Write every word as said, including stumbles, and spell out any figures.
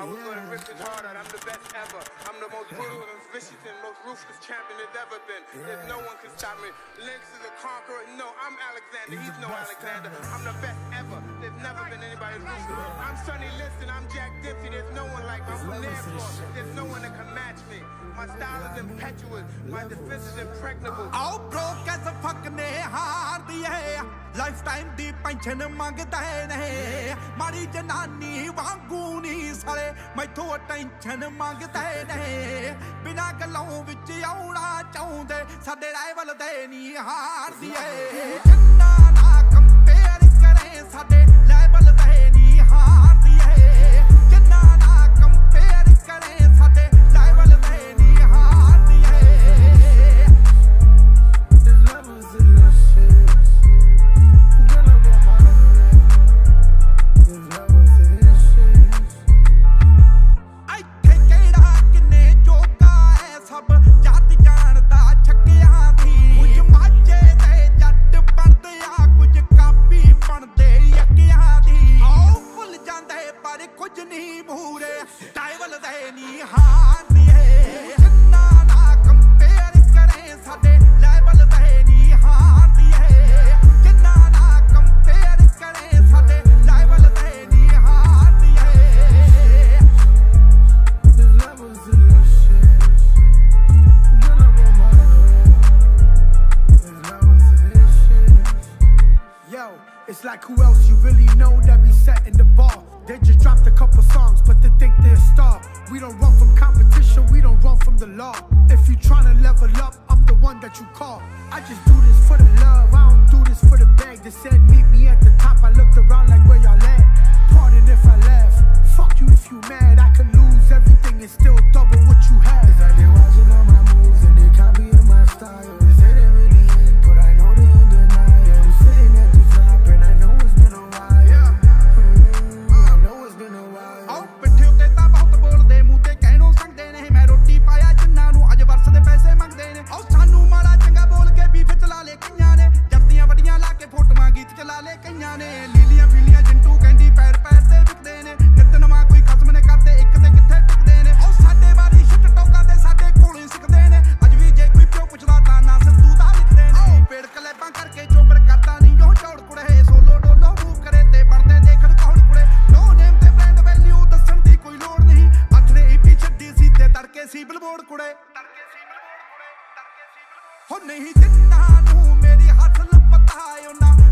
I was yeah. gonna rip it harder, I'm the best ever. I'm the most brutal and vicious and most ruthless champion that's ever been. Yeah. If no one can stop me, Lynx is a conqueror. No, I'm Alexander, he's, he's no Alexander. Ever. I'm the best ever. There's never right. been anybody right. ruthless. Right. I'm Sonny Liston, I'm Jack Dempsey. There's no one like I'm from Lynx. There's no one that can match me. My style is impetuous, my defense is impregnable. I'll broke as a fucking hard yeah. Lifetime deep pension mangta nahi mari janani waangu ni sare mai tho attention mangta nahi bina galon vich auna chaunde sade rival de ni haar diye janna na compare kare sade rival de ni haar diye janna na compare kare sade rival de ni haar diye this love is in love It's like who else you really know that be setting the bar. They just dropped a couple songs, but they think they're a star. We don't run from competition, we don't run from the law. If you tryna level up, I'm the one that you call. I just do this for the love, I don't do this for the bag. They said meet me at the top, I looked around like where y'all at. Pardon if I laugh, fuck you if you mad. I could lose everything and still double what you have. It's like they're watching all my moves and they copying my style. नहीं जिन्ना नू मेरी hustle पता है ना